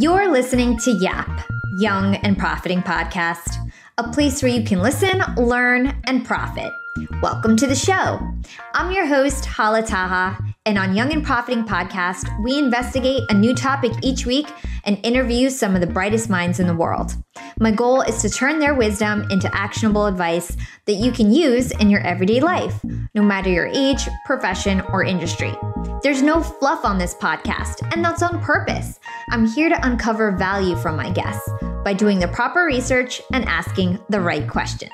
You're listening to YAP, Young and Profiting Podcast, a place where you can listen, learn, and profit. Welcome to the show. I'm your host, Hala Taha, and on Young and Profiting Podcast, we investigate a new topic each week and interview some of the brightest minds in the world. My goal is to turn their wisdom into actionable advice that you can use in your everyday life, no matter your age, profession, or industry. There's no fluff on this podcast, and that's on purpose. I'm here to uncover value from my guests by doing the proper research and asking the right questions.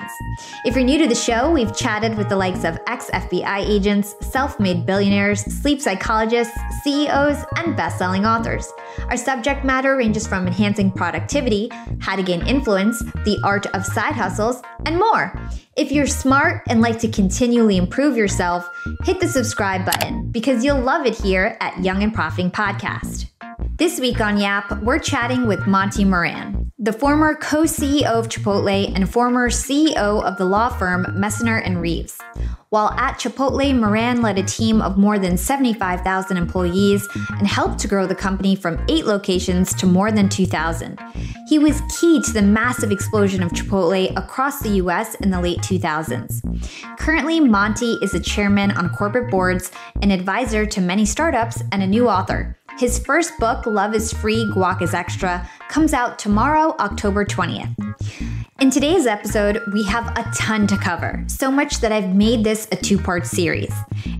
If you're new to the show, we've chatted with the likes of ex-FBI agents, self-made billionaires, sleep psychologists, CEOs, and best-selling authors. Our subject matter ranges from enhancing productivity, how to gain influence, the art of side hustles, and more. If you're smart and like to continually improve yourself, hit the subscribe button because you'll love it here at Young and Profiting Podcast. This week on YAP, we're chatting with Monty Moran, the former co-CEO of Chipotle and former CEO of the law firm Messner & Reeves. While at Chipotle, Moran led a team of more than 75,000 employees and helped to grow the company from 8 locations to more than 2,000. He was key to the massive explosion of Chipotle across the U.S. in the late 2000s. Currently, Monty is a chairman on corporate boards, an advisor to many startups, and a new author. His first book, Love is Free. Guac is Extra, comes out tomorrow, October 20th. In today's episode, we have a ton to cover, so much that I've made this a 2-part series.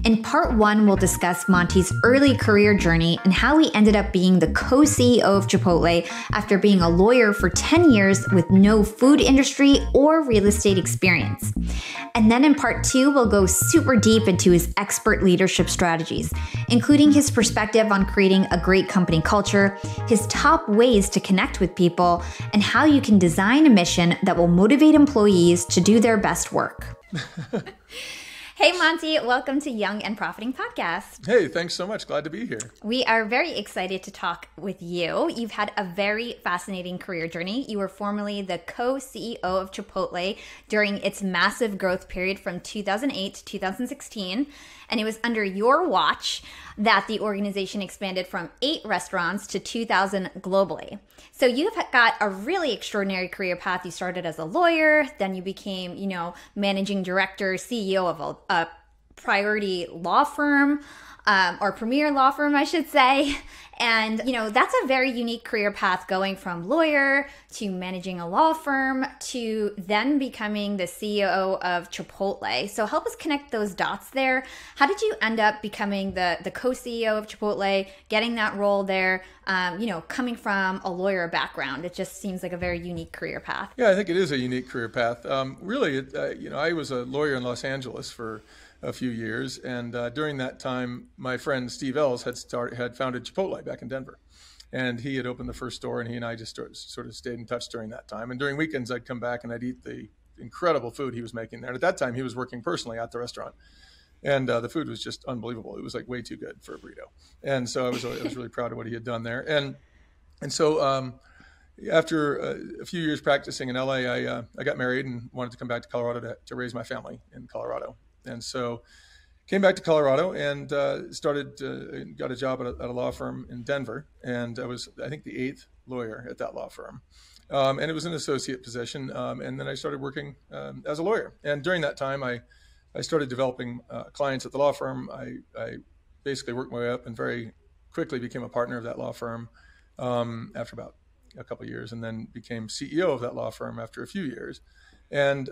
In part 1, we'll discuss Monty's early career journey and how he ended up being the co-CEO of Chipotle after being a lawyer for 10 years with no food industry or real estate experience. And then in part 2, we'll go super deep into his expert leadership strategies, including his perspective on creating a great company culture, his top ways to connect with people, and how you can design a mission that will motivate employees to do their best work. Hey, Monty, welcome to Young and Profiting Podcast. Hey, thanks so much. Glad to be here. We are very excited to talk with you. You've had a very fascinating career journey. You were formerly the co-CEO of Chipotle during its massive growth period from 2008 to 2016. And it was under your watch that the organization expanded from 8 restaurants to 2,000 globally. So you've got a really extraordinary career path. You started as a lawyer, then you became, managing director, CEO of a priority law firm, or premier law firm, I should say. And, that's a very unique career path, going from lawyer to managing a law firm to then becoming the CEO of Chipotle. So help us connect those dots there. How did you end up becoming the co-CEO of Chipotle, getting that role there, coming from a lawyer background? It just seems like a very unique career path. Yeah, I think it is a unique career path. I was a lawyer in Los Angeles for a few years, and during that time, my friend Steve Ells had founded Chipotle back in Denver, and he had opened the first store, and he and I just sort of stayed in touch during that time. And during weekends, I'd come back and I'd eat the incredible food he was making there. And at that time, he was working personally at the restaurant, and the food was just unbelievable. It was like way too good for a burrito, and so I was really proud of what he had done there. And so after a few years practicing in LA, I got married and wanted to come back to Colorado to raise my family in Colorado. And so came back to Colorado and got a job at a law firm in Denver. And I was, I think, the 8th lawyer at that law firm. And it was an associate position. And then I started working as a lawyer. And during that time, I started developing clients at the law firm. I basically worked my way up and very quickly became a partner of that law firm after about a couple of years, and then became CEO of that law firm after a few years. And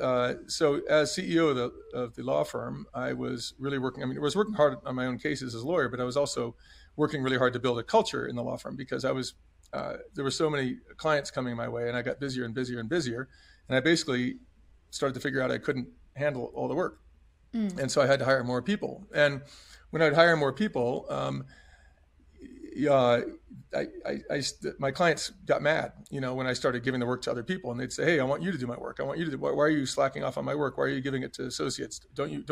so as CEO of the law firm, I was working hard on my own cases as a lawyer, but I was also working really hard to build a culture in the law firm because there were so many clients coming my way, and I got busier and busier and busier. And I basically started to figure out I couldn't handle all the work. And so I had to hire more people. And when I'd hire more people, my clients got mad, when I started giving the work to other people, and they'd say, "Hey, I want you to do my work. I want you to do. Why are you slacking off on my work? Why are you giving it to associates? Don't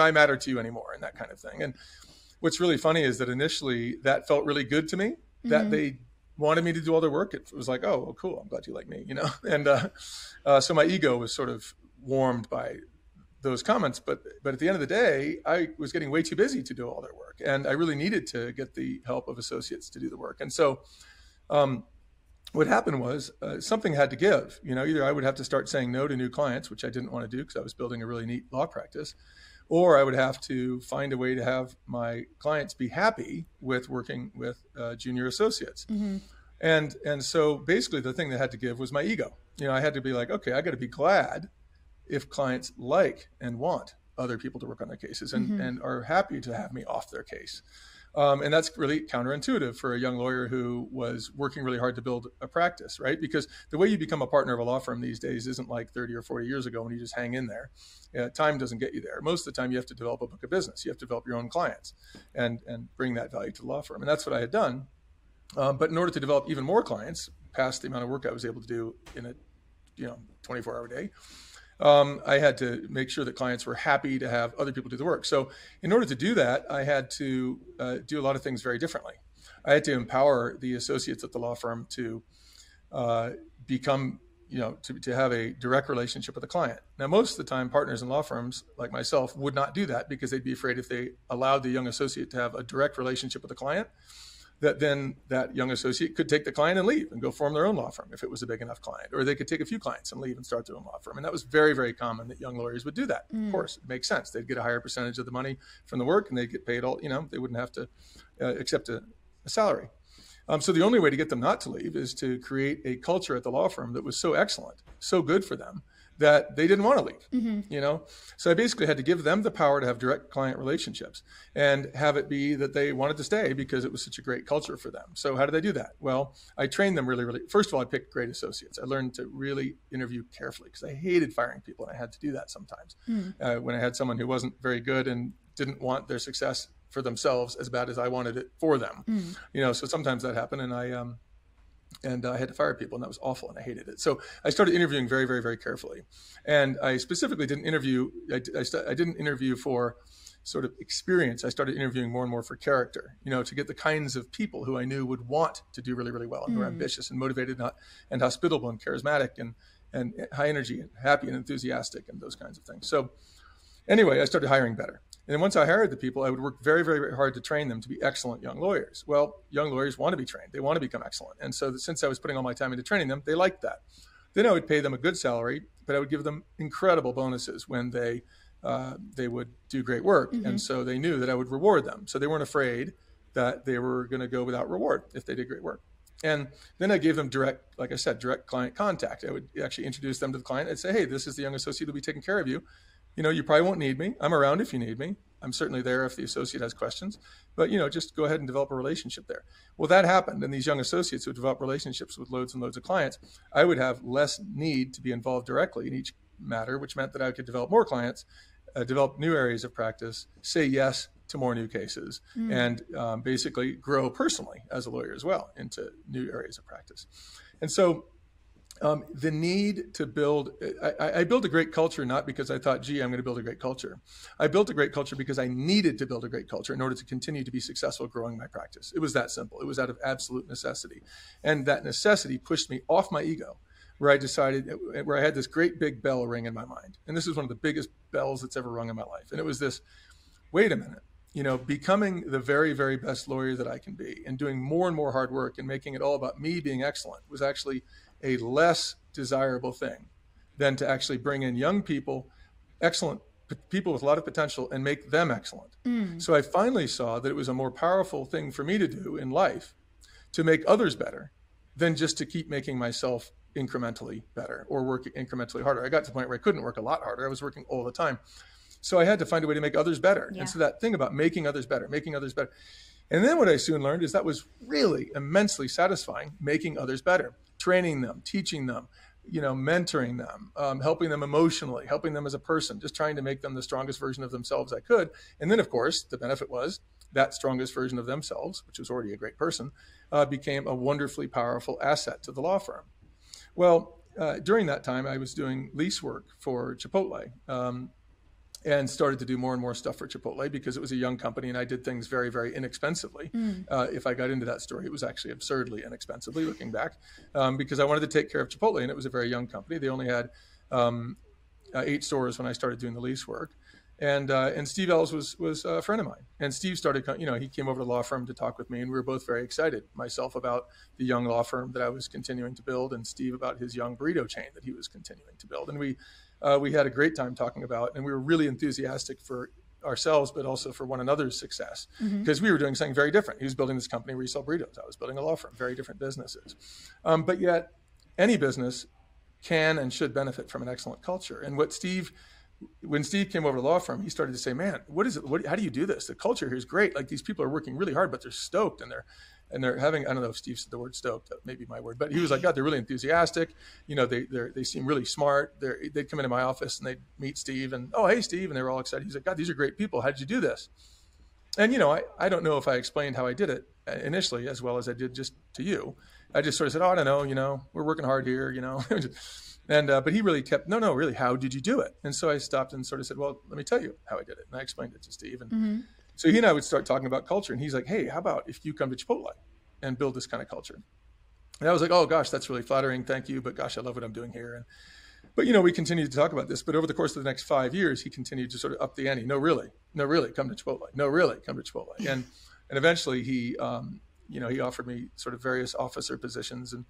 I matter to you anymore?" And that kind of thing. And what's really funny is that initially that felt really good to me, that they wanted me to do all their work. It was like, "Oh, well, cool. I'm glad you like me," And so my ego was sort of warmed by those comments, but at the end of the day, I was getting way too busy to do all their work, and I really needed to get the help of associates to do the work. And so what happened was something had to give. You know, either I would have to start saying no to new clients, which I didn't want to do because I was building a really neat law practice, or I would have to find a way to have my clients be happy with working with junior associates. Mm-hmm. And so basically the thing that had to give was my ego. You know, I had to be like, okay, I got to be glad if clients like and want other people to work on their cases and, mm-hmm. and are happy to have me off their case. And that's really counterintuitive for a young lawyer who was working really hard to build a practice, right? Because the way you become a partner of a law firm these days isn't like 30 or 40 years ago when you just hang in there. Time doesn't get you there. Most of the time you have to develop a book of business. You have to develop your own clients and bring that value to the law firm. And that's what I had done. But in order to develop even more clients past the amount of work I was able to do in a 24-hour day, I had to make sure that clients were happy to have other people do the work. So in order to do that, I had to do a lot of things very differently. I had to empower the associates at the law firm to become, to have a direct relationship with the client. Now, most of the time, partners in law firms like myself would not do that because they'd be afraid if they allowed the young associate to have a direct relationship with the client, that then that young associate could take the client and leave and go form their own law firm if it was a big enough client, or they could take a few clients and leave and start their own law firm. And that was very, very common that young lawyers would do that. Mm. Of course, it makes sense. They'd get a higher percentage of the money from the work and they'd get paid all, they wouldn't have to accept a salary. So the only way to get them not to leave is to create a culture at the law firm that was so excellent, so good for them, that they didn't want to leave, mm-hmm. So I basically had to give them the power to have direct client relationships and have it be that they wanted to stay because it was such a great culture for them. So how did I do that? Well, I trained them really, really. First of all, I picked great associates. I learned to really interview carefully because I hated firing people, and I had to do that sometimes. Mm. When I had someone who wasn't very good and didn't want their success for themselves as bad as I wanted it for them. Mm. So sometimes that happened, and I had to fire people, and that was awful, and I hated it. So I started interviewing very, very, very carefully. And I specifically didn't interview, I didn't interview for sort of experience. I started interviewing more and more for character, to get the kinds of people who I knew would want to do really, really well and who were ambitious and motivated and hospitable and charismatic and high energy and happy and enthusiastic and those kinds of things. So anyway, I started hiring better. And then once I hired the people, I would work very, very, very hard to train them to be excellent young lawyers. Well, young lawyers want to be trained. They want to become excellent. And so since I was putting all my time into training them, they liked that. Then I would pay them a good salary, but I would give them incredible bonuses when they would do great work. Mm-hmm. And so they knew that I would reward them. So they weren't afraid that they were going to go without reward if they did great work. And then I gave them direct, like I said, direct client contact. I would actually introduce them to the client. I'd say, hey, this is the young associate who'll be taking care of you. You probably won't need me. I'm around if you need me. I'm certainly there if the associate has questions, but just go ahead and develop a relationship there. Well, that happened. And these young associates who develop relationships with loads and loads of clients, I would have less need to be involved directly in each matter, which meant that I could develop more clients, develop new areas of practice, say yes to more new cases, and basically grow personally as a lawyer as well into new areas of practice. And so the need to build, I built a great culture, not because I thought, gee, I'm going to build a great culture. I built a great culture because I needed to build a great culture in order to continue to be successful growing my practice. It was that simple. It was out of absolute necessity. And that necessity pushed me off my ego, where I decided, where I had this great big bell ring in my mind. And this is one of the biggest bells that's ever rung in my life. And it was this, wait a minute. Becoming the very, very best lawyer that I can be and doing more and more hard work and making it all about me being excellent was actually a less desirable thing than to actually bring in young people, excellent people with a lot of potential, and make them excellent. Mm. So I finally saw that it was a more powerful thing for me to do in life to make others better than just to keep making myself incrementally better or work incrementally harder. I got to the point where I couldn't work a lot harder. I was working all the time. So I had to find a way to make others better. Yeah. And so that thing about making others better. And then what I soon learned is that was really immensely satisfying, making others better, training them, teaching them, mentoring them, helping them emotionally, helping them as a person, just trying to make them the strongest version of themselves I could. And then, of course, the benefit was that strongest version of themselves, which was already a great person, became a wonderfully powerful asset to the law firm. Well, during that time, I was doing lease work for Chipotle. And started to do more and more stuff for Chipotle because it was a young company and I did things very, very inexpensively. Mm. If I got into that story, it was actually absurdly inexpensively looking back because I wanted to take care of Chipotle and it was a very young company. They only had 8 stores when I started doing the lease work. And Steve Ells was a friend of mine. And Steve started, you know, he came over to the law firm to talk with me, and we were both very excited. Myself about the Young law firm that I was continuing to build, and Steve about his Young burrito chain that he was continuing to build. And we had a great time talking about, and we were really enthusiastic for ourselves, but also for one another's success, because we were doing something very different. He was building this company where he sold burritos. I was building a law firm, very different businesses. But yet any business can and should benefit from an excellent culture. And what Steve, when Steve came over to the law firm, he started to say, man, what is it? How do you do this? The culture here is great. Like, these people are working really hard, but they're stoked, and they're having, I don't know if Steve said the word stoked, that may be my word, but he was like, God, they're really enthusiastic. You know, they seem really smart. They'd come into my office and they'd meet Steve and, oh, hey, Steve. And they were all excited. He's like, God, these are great people. How did you do this? And, you know, I don't know if I explained how I did it initially as well as I did just to you. I just sort of said, oh, I don't know, you know, we're working hard here, you know. And, but he really kept, no, really, how did you do it? And so I stopped and sort of said, well, let me tell you how I did it. And I explained it to Steve. And so he and I would start talking about culture. And he's like, hey, how about if you come to Chipotle and build this kind of culture? And I was like, oh gosh, that's really flattering. Thank you. But gosh, I love what I'm doing here. And, but you know, we continued to talk about this, but over the course of the next 5 years, he continued to sort of up the ante. No, really, come to Chipotle. No, really, come to Chipotle. And eventually he, you know, he offered me sort of various officer positions, and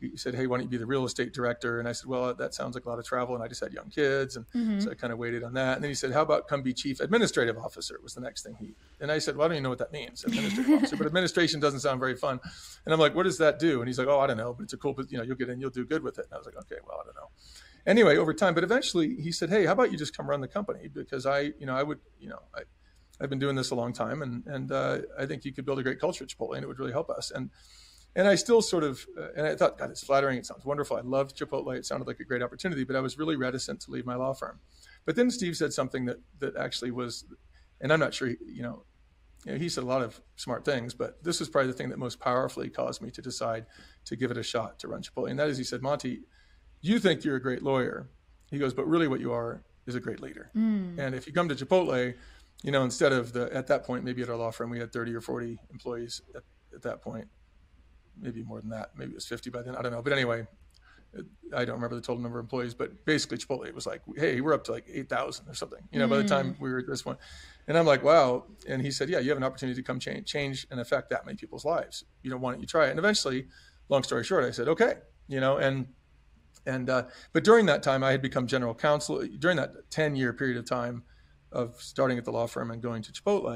he said, hey, why don't you be the real estate director? And I said, well, that sounds like a lot of travel, and I just had young kids. And so I kind of waited on that. And then he said, how about come be chief administrative officer was the next thing he, and I said, well, I don't even know what that means, administrative officer, but administration doesn't sound very fun. And I'm like, what does that do? And he's like, oh, I don't know, but it's a cool, you know, you'll get in, you'll do good with it. And I was like, okay, well, I don't know. Anyway, over time, but eventually he said, hey, how about you just come run the company? Because I've been doing this a long time, and I think you could build a great culture at Chipotle, and it would really help us. And I still sort of, and I thought, God, it's flattering. It sounds wonderful. I loved Chipotle. It sounded like a great opportunity, but I was really reticent to leave my law firm. But then Steve said something that actually was, and I'm not sure, you know, he said a lot of smart things, but this was probably the thing that most powerfully caused me to decide to give it a shot to run Chipotle. And that is, he said, Monty, you think you're a great lawyer. He goes, but really what you are is a great leader. And if you come to Chipotle, you know, instead of at that point, maybe at our law firm, we had 30 or 40 employees at that point, maybe more than that. Maybe it was 50 by then. I don't know. But anyway, I don't remember the total number of employees, but basically Chipotle, it was like, hey, we're up to like 8,000 or something, you know, by the time we were at this one. And I'm like, wow. And he said, yeah, you have an opportunity to come change and affect that many people's lives. You know, why don't you try it? And eventually, long story short, I said, okay, you know, and but during that time, I had become general counsel. During that 10-year period of time, of starting at the law firm and going to Chipotle,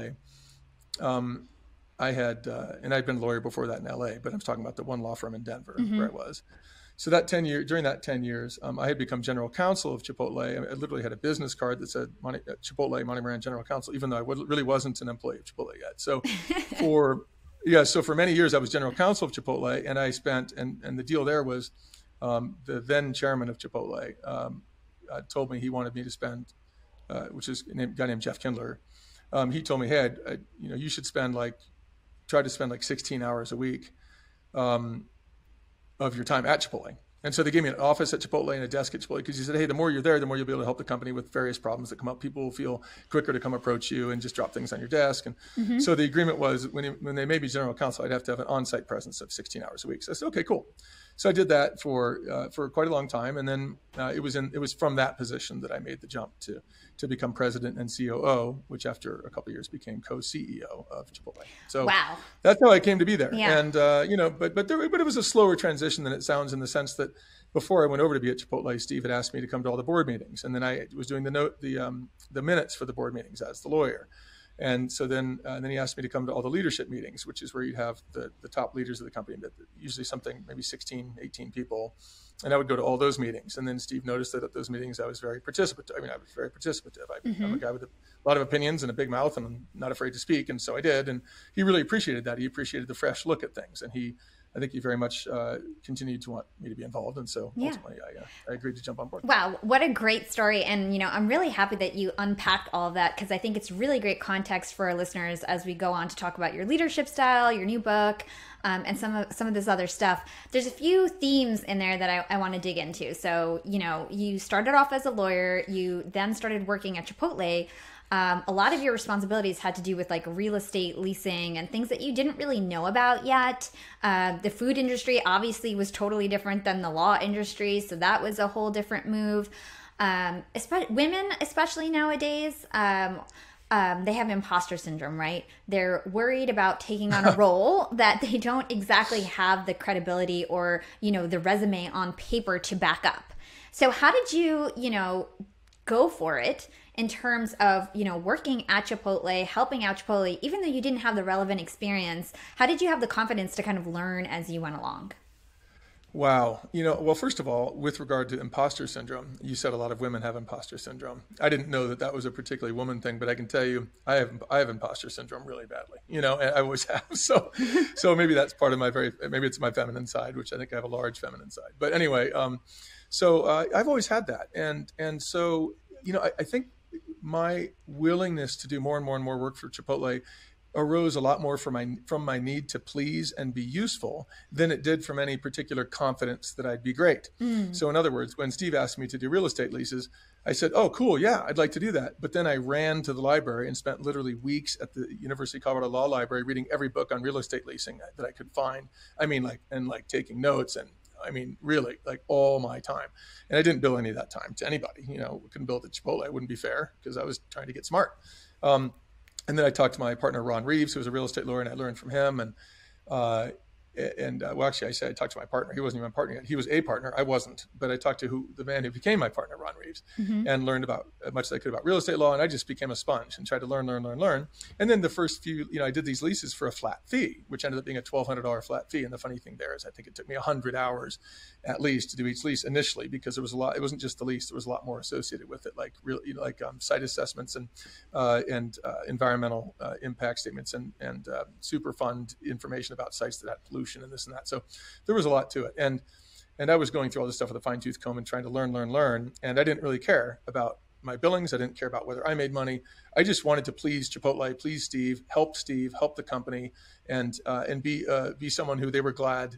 I had, and I'd been a lawyer before that in LA, but I'm talking about the one law firm in Denver where I was. So that 10 year, during that 10 years, I had become general counsel of Chipotle. I literally had a business card that said Chipotle, Monty Moran, general counsel, even though I really wasn't an employee of Chipotle yet. So for many years I was general counsel of Chipotle, and I spent, and the deal there was the then chairman of Chipotle told me he wanted me to spend, which is a guy named Jeff Kindler. He told me, hey, you know, you should try to spend 16 hours a week of your time at Chipotle. And so they gave me an office at Chipotle and a desk at Chipotle, because he said, hey, the more you're there, the more you'll be able to help the company with various problems that come up. People will feel quicker to come approach you and just drop things on your desk. And so the agreement was when they made me general counsel, I'd have to have an on-site presence of 16 hours a week. So I said, okay, cool. So I did that for quite a long time, and then it was from that position that I made the jump to become president and COO, which after a couple of years became co-CEO of Chipotle. So wow. That's how I came to be there. Yeah. And but it was a slower transition than it sounds, in the sense that before I went over to be at Chipotle, Steve had asked me to come to all the board meetings, and then I was doing the minutes for the board meetings as the lawyer. And so then he asked me to come to all the leadership meetings, which is where you'd have the top leaders of the company, that usually something, maybe 16, 18 people. And I would go to all those meetings. And then Steve noticed that at those meetings, I was very participative. I'm a guy with a lot of opinions and a big mouth, and I'm not afraid to speak. And so I did. And he really appreciated that. He appreciated the fresh look at things. And I think he very much continued to want me to be involved. And so ultimately I agreed to jump on board. Wow. What a great story. And, you know, I'm really happy that you unpacked all of that, because I think it's really great context for our listeners as we go on to talk about your leadership style, your new book, and some of this other stuff. There's a few themes in there that I want to dig into. So, you know, you started off as a lawyer, you then started working at Chipotle. A lot of your responsibilities had to do with real estate, leasing, and things that you didn't really know about yet. The food industry obviously was totally different than the law industry, so that was a whole different move. Women, especially nowadays, they have imposter syndrome, right? They're worried about taking on a role that they don't exactly have the credibility or, you know, the resume on paper to back up. So how did you, you know, go for it in terms of, you know, working at Chipotle, helping out Chipotle, even though you didn't have the relevant experience? How did you have the confidence to kind of learn as you went along? Wow. You know, well, first of all, with regard to imposter syndrome, you said a lot of women have imposter syndrome. I didn't know that that was a particularly woman thing, but I can tell you, I have imposter syndrome really badly, you know, and I always have. So maybe that's part of my maybe it's my feminine side, which I think I have a large feminine side. But anyway, so I've always had that. And so, you know, I think my willingness to do more and more and more work for Chipotle arose a lot more from my need to please and be useful than it did from any particular confidence that I'd be great. Mm. So in other words, when Steve asked me to do real estate leases, I said, oh, cool, yeah, I'd like to do that. But then I ran to the library and spent literally weeks at the University of Colorado Law Library reading every book on real estate leasing that I could find. I mean, like taking notes and really, like all my time. And I didn't bill any of that time to anybody, you know, couldn't bill to Chipotle. It wouldn't be fair because I was trying to get smart. And then I talked to my partner, Ron Reeves, who was a real estate lawyer, and I learned from him. Well, actually, I said I talked to my partner. He wasn't even my partner yet. He was a partner. I wasn't. But I talked to the man who became my partner, Ron Reeves, mm-hmm. and learned about as much as I could about real estate law. And I just became a sponge and tried to learn. And then the first few, you know, I did these leases for a flat fee, which ended up being a $1,200 flat fee. And the funny thing there is I think it took me 100 hours at least to do each lease initially, because there was a lot. It wasn't just the lease. There was a lot more associated with it, like real, you know, like site assessments and environmental impact statements and Superfund information about sites that had pollution and this and that. So there was a lot to it. And I was going through all this stuff with a fine tooth comb and trying to learn. And I didn't really care about my billings. I didn't care about whether I made money. I just wanted to please Chipotle, please Steve, help the company, and be someone who they were glad.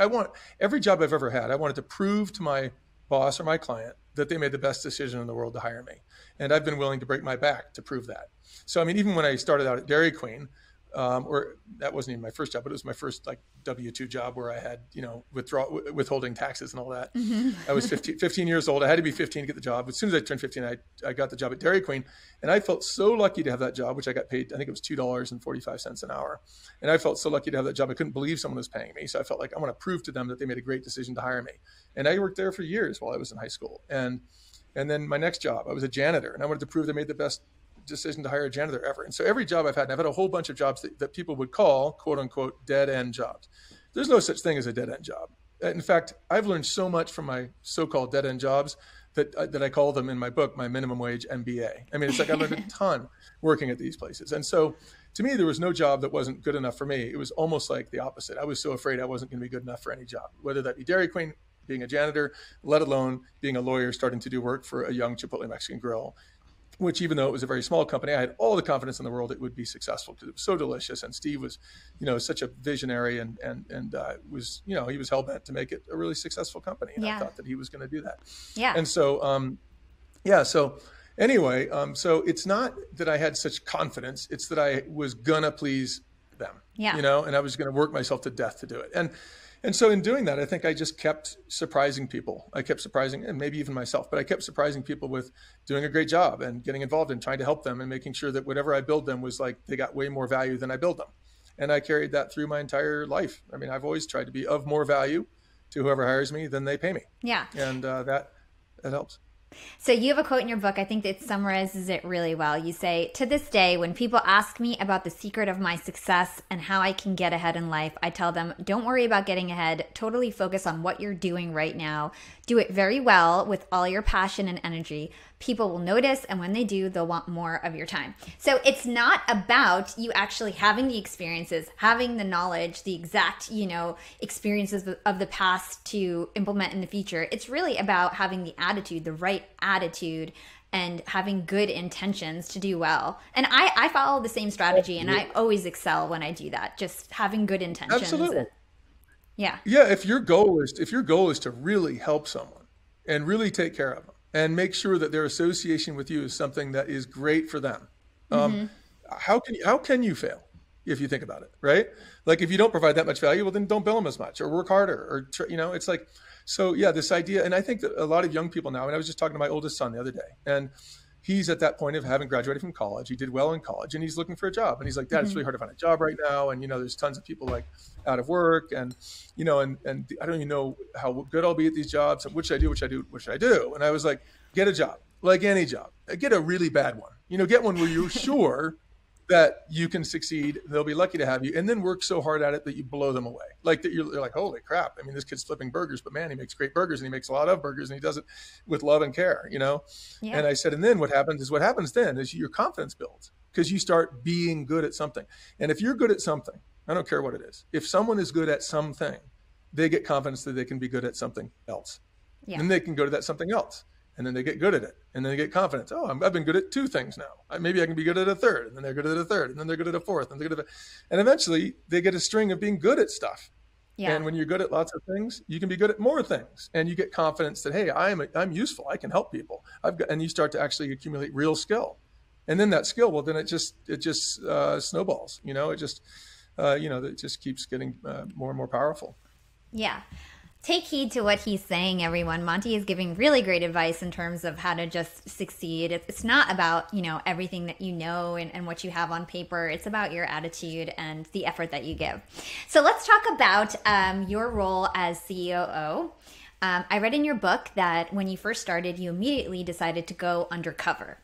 I want every job I've ever had. I wanted to prove to my boss or my client that they made the best decision in the world to hire me. And I've been willing to break my back to prove that. So, I mean, even when I started out at Dairy Queen, or that wasn't even my first job, but it was my first like W-2 job where I had, you know, withholding taxes and all that. Mm-hmm. I was 15 years old. I had to be 15 to get the job. As soon as I turned 15, I got the job at Dairy Queen, and I felt so lucky to have that job, which I got paid, I think it was $2.45 an hour. And I felt so lucky to have that job. I couldn't believe someone was paying me. So I felt like I want to prove to them that they made a great decision to hire me. And I worked there for years while I was in high school. And then my next job, I was a janitor, and I wanted to prove they made the best decision to hire a janitor ever. And so every job I've had, and I've had a whole bunch of jobs that people would call, quote unquote, dead end jobs. There's no such thing as a dead end job. In fact, I've learned so much from my so-called dead end jobs that I call them in my book, my minimum wage MBA. I mean, it's like I learned a ton working at these places. And so to me, there was no job that wasn't good enough for me. It was almost like the opposite. I was so afraid I wasn't going to be good enough for any job, whether that be Dairy Queen, being a janitor, let alone being a lawyer, starting to do work for a young Chipotle Mexican grill, which even though it was a very small company, I had all the confidence in the world it would be successful because it was so delicious. And Steve was, you know, such a visionary and was, you know, he was hell-bent to make it a really successful company. And yeah. I thought that he was going to do that. Yeah. And so, so it's not that I had such confidence. It's that I was going to please them, yeah. you know, and I was going to work myself to death to do it. And so in doing that, I think I just kept surprising people. I kept surprising, and maybe even myself, but I kept surprising people with doing a great job and getting involved and trying to help them and making sure that whatever I billed them was like, they got way more value than I billed them. And I carried that through my entire life. I mean, I've always tried to be of more value to whoever hires me than they pay me. Yeah. And that helps. So you have a quote in your book. I think that summarizes it really well. You say, to this day, when people ask me about the secret of my success and how I can get ahead in life, I tell them, don't worry about getting ahead. Totally focus on what you're doing right now. Do it very well with all your passion and energy. People will notice, and when they do, they'll want more of your time. So it's not about you actually having the experiences, having the knowledge, the exact, you know, experiences of the past to implement in the future. It's really about having the attitude, the right attitude, and having good intentions to do well. And I follow the same strategy, and I always excel when I do that, just having good intentions. Absolutely. Yeah. Yeah, if your goal is to really help someone and really take care of them, and make sure that their association with you is something that is great for them. Mm-hmm. How can you fail? if you think about it, right? Like if you don't provide that much value, well, then don't bill them as much or work harder or, you know, it's like, so yeah, this idea. And I think that a lot of young people now, and I was just talking to my oldest son the other day, and he's at that point of having graduated from college. He did well in college and he's looking for a job. And he's like, Dad, it's really hard to find a job right now. And, you know, there's tons of people like out of work and, you know, and I don't even know how good I'll be at these jobs. And what should I do? And I was like, get a job, like any job, get a really bad one, you know, get one where you're sure that you can succeed. They'll be lucky to have you. And then work so hard at it that you blow them away. Like that you're like, holy crap. I mean, this kid's flipping burgers, but man, he makes great burgers and he makes a lot of burgers and he does it with love and care, you know? Yeah. And I said, and then what happens then is your confidence builds because you start being good at something. And if you're good at something, I don't care what it is. If someone is good at something, they get confidence that they can be good at something else. Yeah. And they can go to that something else. And then they get good at it. And then they get confidence. Oh, I've been good at two things now. Maybe I can be good at a third. And then they're good at a third. And then they're good at a fourth. And they're good at and eventually they get a string of being good at stuff. Yeah. And when you're good at lots of things, you can be good at more things. And you get confidence that, hey, I'm useful. I can help people. And you start to actually accumulate real skill. And then that skill, well, then it just snowballs. You know, it just keeps getting more and more powerful. Yeah. Take heed to what he's saying, everyone. Monty is giving really great advice in terms of how to just succeed. It's not about, you know, everything that you know and what you have on paper. It's about your attitude and the effort that you give. So let's talk about your role as COO. I read in your book that when you first started, you immediately decided to go undercover.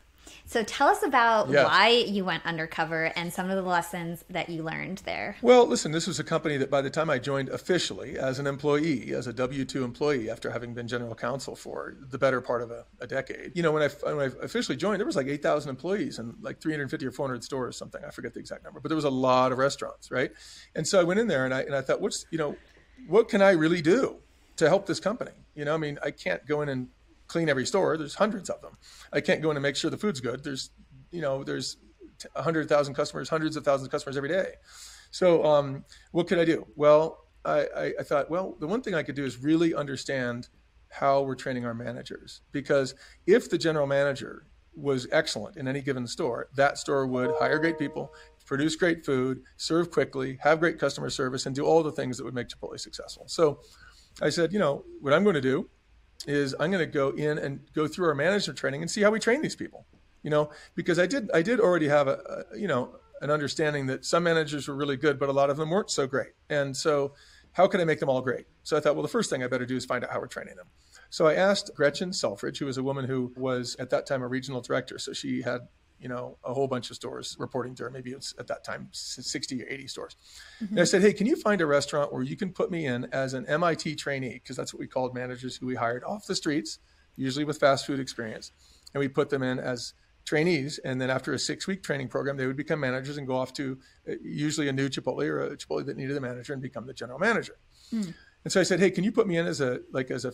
So tell us about why you went undercover and some of the lessons that you learned there. Well, listen, this was a company that by the time I joined officially as an employee, as a W-2 employee, after having been general counsel for the better part of a decade, you know, when I officially joined, there was like 8,000 employees and like 350 or 400 stores or something. I forget the exact number, but there was a lot of restaurants, right? And so I went in there and I thought, what can I really do to help this company? You know, I mean, I can't go in and clean every store. There's hundreds of them. I can't go in and make sure the food's good. There's 100,000 customers, hundreds of thousands of customers every day. So what could I do? Well, I thought, well, the one thing I could do is really understand how we're training our managers, because if the general manager was excellent in any given store, that store would hire great people, produce great food, serve quickly, have great customer service, and do all the things that would make Chipotle successful. So I said, you know, what I'm going to do is I'm going to go in and go through our management training and see how we train these people, you know, because I did already have an understanding that some managers were really good, but a lot of them weren't so great. And so how could I make them all great? So I thought, well, the first thing I better do is find out how we're training them. So I asked Gretchen Selfridge, who was a woman who was at that time a regional director. So she had, you know, a whole bunch of stores reporting to her. Maybe it's at that time, 60 or 80 stores. Mm-hmm. And I said, hey, can you find a restaurant where you can put me in as an MIT trainee? Because that's what we called managers who we hired off the streets, usually with fast food experience. And we put them in as trainees. And then after a 6-week training program, they would become managers and go off to usually a new Chipotle or a Chipotle that needed a manager and become the general manager. Mm. And so I said, hey, can you put me in as a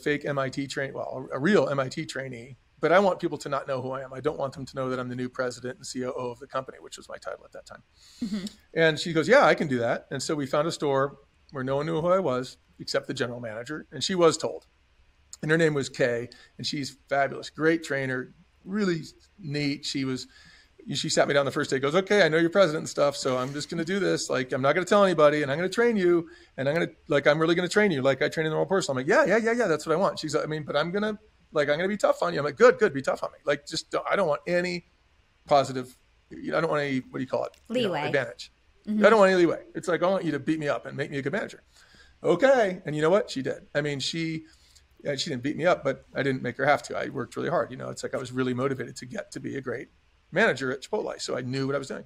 fake MIT trainee, well, a real MIT trainee, but I want people to not know who I am. I don't want them to know that I'm the new president and COO of the company, which was my title at that time. Mm-hmm. And she goes, yeah, I can do that. And so we found a store where no one knew who I was except the general manager. And she was told, and her name was Kay, and she's fabulous, great trainer, really neat. She sat me down the first day, goes, okay, I know you're president and stuff, so I'm just going to do this. Like, I'm not going to tell anybody, and I'm going to train you. And I'm really going to train you. Like I train in the whole person. I'm like, yeah. That's what I want. She's like, I mean, but I'm going to be tough on you. I'm like, good, be tough on me. Like, I don't want any positive, I don't want any, leeway. Advantage. Mm-hmm. I don't want any leeway. It's like, I want you to beat me up and make me a good manager. Okay. And you know what? She did. I mean, she didn't beat me up, but I didn't make her have to. I worked really hard. You know, it's like I was really motivated to get to be a great manager at Chipotle. So I knew what I was doing.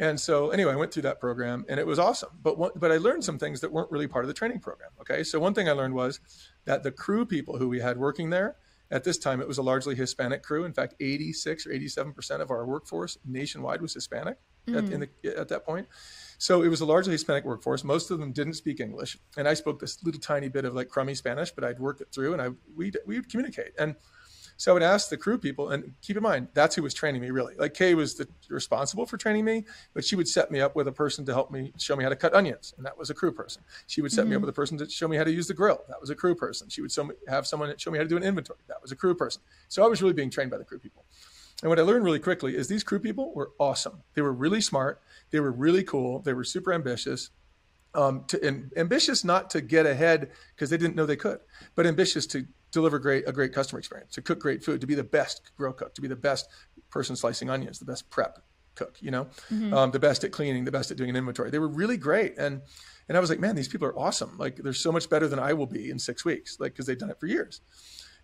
And so anyway, I went through that program and it was awesome. But I learned some things that weren't really part of the training program. Okay. So one thing I learned was that the crew people who we had working there at this time, it was a largely Hispanic crew. In fact, 86 or 87% of our workforce nationwide was Hispanic at that point. So it was a largely Hispanic workforce. Most of them didn't speak English. And I spoke this little tiny bit of like crummy Spanish, but I'd worked it through and we would communicate. And so I would ask the crew people, and keep in mind, that's who was training me really. Like Kay was responsible for training me, but she would set me up with a person to help me, show me how to cut onions. And that was a crew person. She would set me up with a person to show me how to use the grill. That was a crew person. She would have someone show me how to do an inventory. That was a crew person. So I was really being trained by the crew people. And what I learned really quickly is these crew people were awesome. They were really smart. They were really cool. They were super ambitious. And ambitious not to get ahead because they didn't know they could, but ambitious to deliver a great customer experience, to cook great food, to be the best grill cook, to be the best person slicing onions, the best prep cook, you know, the best at cleaning, the best at doing an inventory. They were really great. And I was like, man, these people are awesome. Like, they're so much better than I will be in 6 weeks, like, because they've done it for years.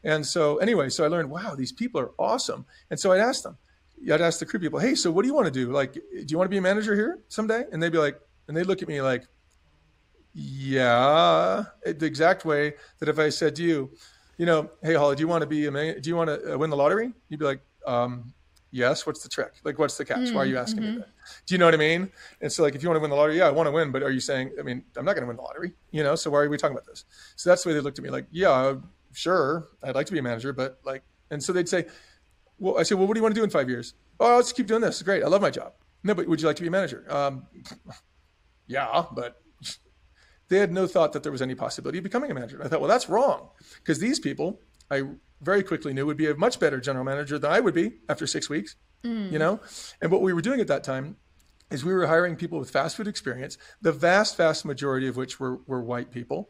And so anyway, so I learned, wow, these people are awesome. And so I'd ask the crew people, hey, so what do you want to do? Like, do you want to be a manager here someday? And they'd be like, and they'd look at me like, yeah, the exact way that if I said to you, you know, hey, Hala, do you want to win the lottery? You'd be like, yes. What's the trick? Like, what's the catch? Why are you asking me that? Do you know what I mean? And so, like, if you want to win the lottery, yeah, I want to win. But are you saying, I mean, I'm not going to win the lottery, you know, so why are we talking about this? So that's the way they looked at me like, yeah, sure, I'd like to be a manager, but like, and so they'd say, well, I say, well, what do you want to do in 5 years? Oh, let's keep doing this. It's great. I love my job. No, but would you like to be a manager? Yeah, but they had no thought that there was any possibility of becoming a manager. I thought, well, that's wrong, because these people I very quickly knew would be a much better general manager than I would be after 6 weeks, you know? And what we were doing at that time is we were hiring people with fast food experience, the vast majority of which were white people,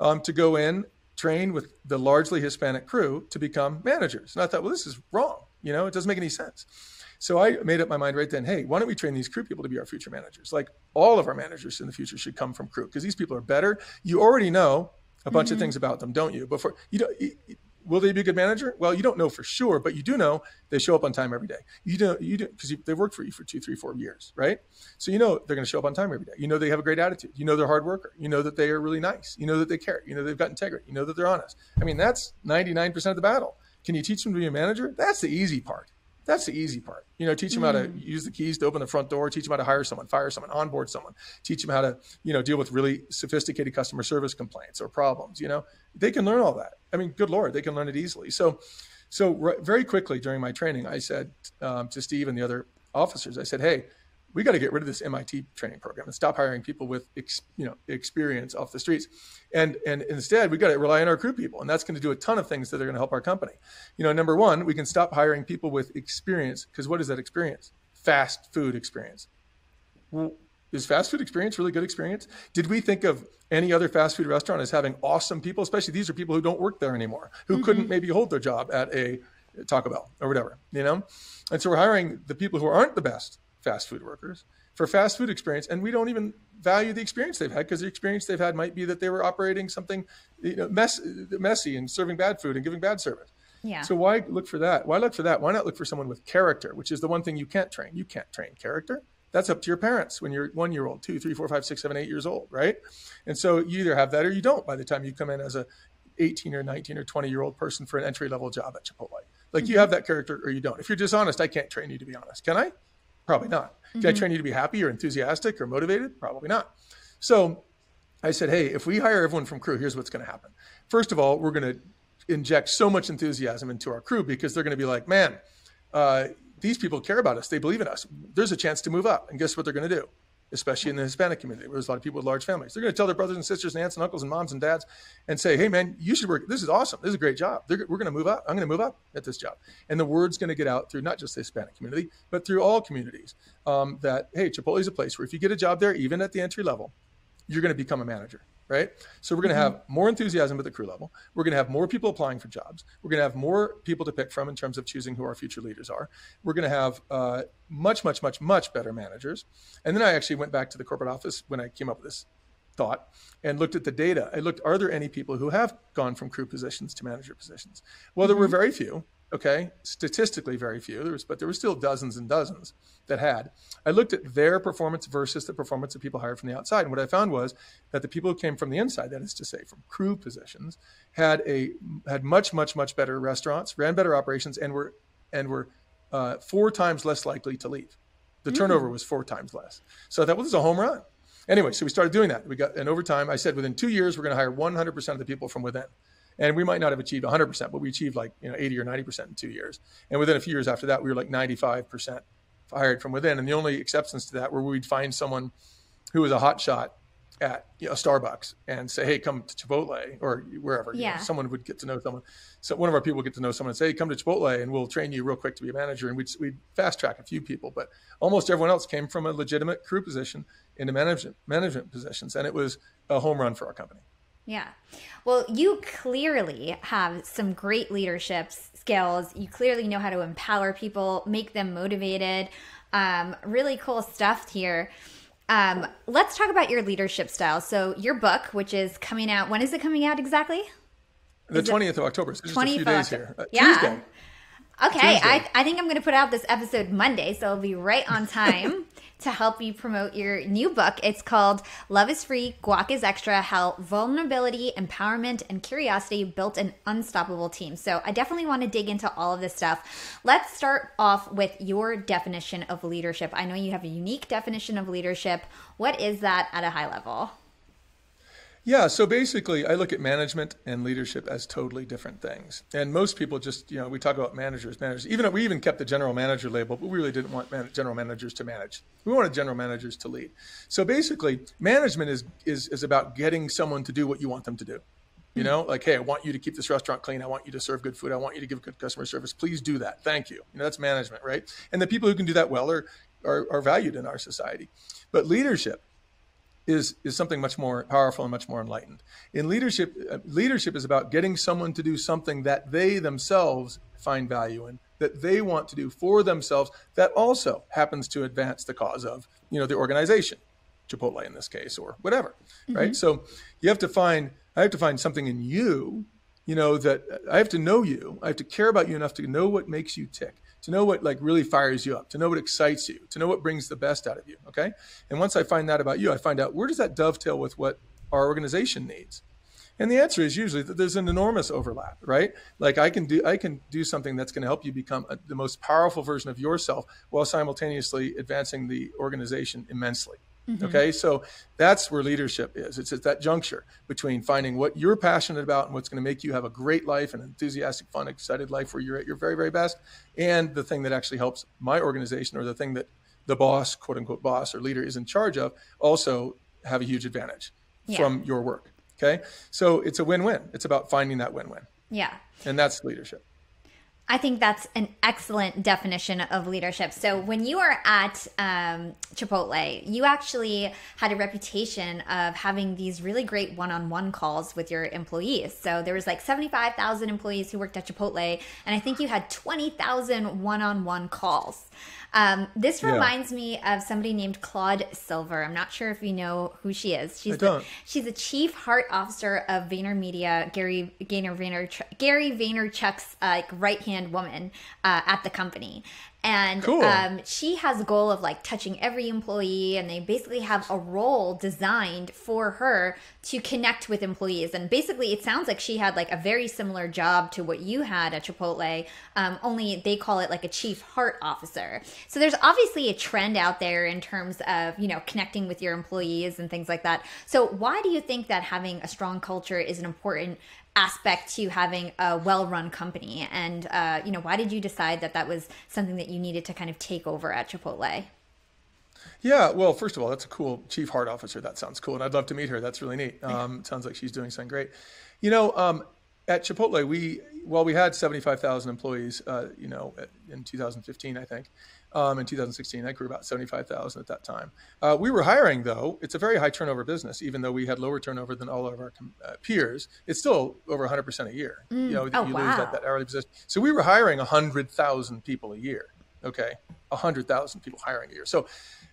to go in, train with the largely Hispanic crew to become managers. And I thought, well, this is wrong. You know, it doesn't make any sense. So I made up my mind right then, hey, why don't we train these crew people to be our future managers? Like, all of our managers in the future should come from crew, because these people are better. You already know a bunch of things about them, don't you? Before you know, will they be a good manager? Well, you don't know for sure, but you do know they show up on time every day. You do because they work for you for 2, 3, 4 years, right? So you know they're going to show up on time every day. You know they have a great attitude. You know they're a hard worker. You know that they are really nice. You know that they care. You know they've got integrity. You know that they're honest. I mean, that's 99% of the battle. Can you teach them to be a manager? That's the easy part. That's the easy part. You know, teach them how to use the keys to open the front door, teach them how to hire someone, fire someone, onboard someone, teach them how to, you know, deal with really sophisticated customer service complaints or problems. You know, they can learn all that. I mean, good Lord, they can learn it easily. So very quickly during my training, I said to Steve and the other officers, I said, hey, we got to get rid of this MIT training program and stop hiring people with experience off the streets. And instead, we got to rely on our crew people. And that's going to do a ton of things that are going to help our company. You know, number one, we can stop hiring people with experience, because what is that experience? Fast food experience. Well, is fast food experience really good experience? Did we think of any other fast food restaurant as having awesome people? Especially these are people who don't work there anymore, who couldn't maybe hold their job at a Taco Bell or whatever, you know? And so we're hiring the people who aren't the best fast food workers for fast food experience. And we don't even value the experience they've had, because the experience they've had might be that they were operating something, you know, messy and serving bad food and giving bad service. Yeah. So why look for that? Why look for that? Why not look for someone with character, which is the one thing you can't train. You can't train character. That's up to your parents when you're 1 year old, 2, 3, 4, 5, 6, 7, 8 years old. Right. And so you either have that or you don't by the time you come in as a 18 or 19 or 20 year old person for an entry level job at Chipotle. Like you have that character or you don't. If you're dishonest, I can't train you to be honest. Can I? Probably not. Can I train you to be happy or enthusiastic or motivated? Probably not. So I said, hey, if we hire everyone from crew, here's what's going to happen. First of all, we're going to inject so much enthusiasm into our crew because they're going to be like, man, these people care about us. They believe in us. There's a chance to move up. And guess what they're going to do? Especially in the Hispanic community, where there's a lot of people with large families. They're going to tell their brothers and sisters and aunts and uncles and moms and dads and say, hey, man, you should work. This is awesome. This is a great job. We're going to move up. I'm going to move up at this job. And the word's going to get out through not just the Hispanic community, but through all communities that, hey, Chipotle is a place where if you get a job there, even at the entry level, you're going to become a manager, right? So we're going to have more enthusiasm at the crew level. We're going to have more people applying for jobs. We're going to have more people to pick from in terms of choosing who our future leaders are. We're going to have much better managers. And then I actually went back to the corporate office when I came up with this thought and looked at the data. I looked, are there any people who have gone from crew positions to manager positions? Well, there were very few. Okay, statistically very few, but there were still dozens and dozens that had. I looked at their performance versus the performance of people hired from the outside. And what I found was that the people who came from the inside, that is to say from crew positions, had much better restaurants, ran better operations, and were 4 times less likely to leave. The turnover was 4 times less. So I thought, well, this is a home run. Anyway, so we started doing that. And over time, I said, within 2 years, we're going to hire 100% of the people from within. And we might not have achieved 100%, but we achieved like 80 or 90% in 2 years. And within a few years after that, we were like 95% hired from within. And the only exceptions to that were we'd find someone who was a hot shot at a Starbucks and say, hey, come to Chipotle or wherever. Yeah. You know, someone would get to know someone. So one of our people would get to know someone and say, hey, come to Chipotle and we'll train you real quick to be a manager. And we'd fast track a few people, but almost everyone else came from a legitimate crew position into management positions. And it was a home run for our company. Yeah. Well, you clearly have some great leadership skills. You clearly know how to empower people, make them motivated. Really cool stuff here. Let's talk about your leadership style. So your book, which is coming out, when is it coming out exactly? The 20th of October. So just a few days here. Yeah. Tuesday. Okay. Tuesday. I think I'm going to put out this episode Monday, so it'll be right on time. To help you promote your new book. It's called Love is Free, Guac is Extra, How Vulnerability, Empowerment, and Curiosity Built an Unstoppable Team. So I definitely want to dig into all of this stuff. Let's start off with your definition of leadership. I know you have a unique definition of leadership. What is that at a high level? Yeah, so basically I look at management and leadership as totally different things. And most people just, you know, we talk about managers. We even kept the general manager label, but we really didn't want general managers to manage. We wanted general managers to lead. So basically management is about getting someone to do what you want them to do. You know, like, hey, I want you to keep this restaurant clean. I want you to serve good food. I want you to give good customer service. Please do that. Thank you. You know, that's management, right? And the people who can do that well are valued in our society. But leadership is something much more powerful and much more enlightened. In leadership, leadership is about getting someone to do something that they themselves find value in, that they want to do for themselves, that also happens to advance the cause of, you know, the organization, Chipotle in this case, or whatever, right? So you have to find, I have to find something in you, you know, that I have to know you, I have to care about you enough to know what makes you tick, to know what like really fires you up, to know what excites you, to know what brings the best out of you, okay? And once I find that about you, I find out where does that dovetail with what our organization needs? And the answer is usually that there's an enormous overlap, right? Like I can do something that's gonna help you become the most powerful version of yourself while simultaneously advancing the organization immensely, okay? So that's where leadership is. It's at that juncture between finding what you're passionate about and what's gonna make you have a great life, an enthusiastic, fun, excited life where you're at your very, very best, and the thing that actually helps my organization or the thing that the boss, quote unquote boss or leader is in charge of also have a huge advantage from your work, okay? So it's a win-win. It's about finding that win-win. Yeah. And that's leadership. I think that's an excellent definition of leadership. So when you were at Chipotle, you actually had a reputation of having these really great one-on-one calls with your employees. So there was like 75,000 employees who worked at Chipotle, and I think you had 20,000 one-on-one calls. This reminds me of somebody named Claude Silver. I'm not sure if you know who she is. She's the chief heart officer of VaynerMedia, Gary Vaynerchuk's right-hand woman at the company. And she has a goal of like touching every employee, and they basically have a role designed for her to connect with employees. And basically it sounds like she had like a very similar job to what you had at Chipotle, only they call it like a chief heart officer. So there's obviously a trend out there in terms of, you know, connecting with your employees and things like that. So why do you think that having a strong culture is an important aspect to having a well-run company? And, you know, why did you decide that that was something that you needed to kind of take over at Chipotle? Yeah, well, first of all, that's a cool chief heart officer. That sounds cool. And I'd love to meet her. That's really neat. Sounds like she's doing something great. You know, at Chipotle, while we had 75,000 employees, you know, in 2015, I think, in 2016, I grew about 75,000 at that time. We were hiring though. It's a very high turnover business, even though we had lower turnover than all of our peers. It's still over 100% a year. You know, lose that hourly position. So we were hiring 100,000 people a year. Okay, 100,000 people hiring a year. So,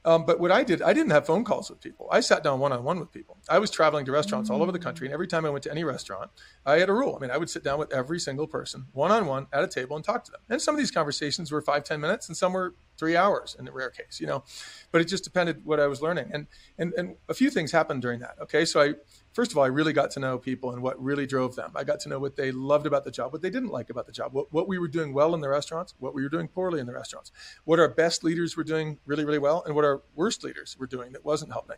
but what I did, I didn't have phone calls with people. I sat down one-on-one with people. I was traveling to restaurants all over the country, and every time I went to any restaurant, I had a rule. I mean, I would sit down with every single person one-on-one at a table and talk to them. And some of these conversations were 5–10 minutes, and some were 3 hours in the rare case, you know, but it just depended what I was learning. And a few things happened during that. Okay. So first of all, I really got to know people and what really drove them. I got to know what they loved about the job, what they didn't like about the job, what we were doing well in the restaurants, what we were doing poorly in the restaurants, what our best leaders were doing really, really well, and what our worst leaders were doing that wasn't helping.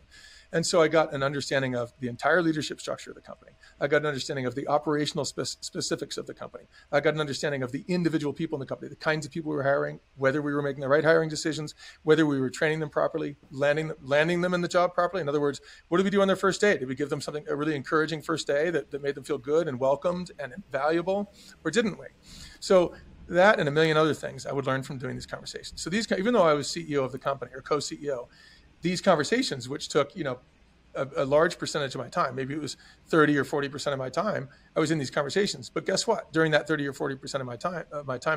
And so I got an understanding of the entire leadership structure of the company. I got an understanding of the operational specifics of the company. I got an understanding of the individual people in the company, the kinds of people we were hiring, whether we were making the right hiring decisions, whether we were training them properly, landing them in the job properly. In other words, what did we do on their first day? Did we give them something, a really encouraging first day that made them feel good and welcomed and valuable, or didn't we? So that and a million other things I would learn from doing these conversations. So these, even though I was CEO of the company or co-CEO, these conversations, which took, you know, a large percentage of my time, maybe it was 30 or 40% of my time, I was in these conversations. But guess what? During that 30 or 40% of my time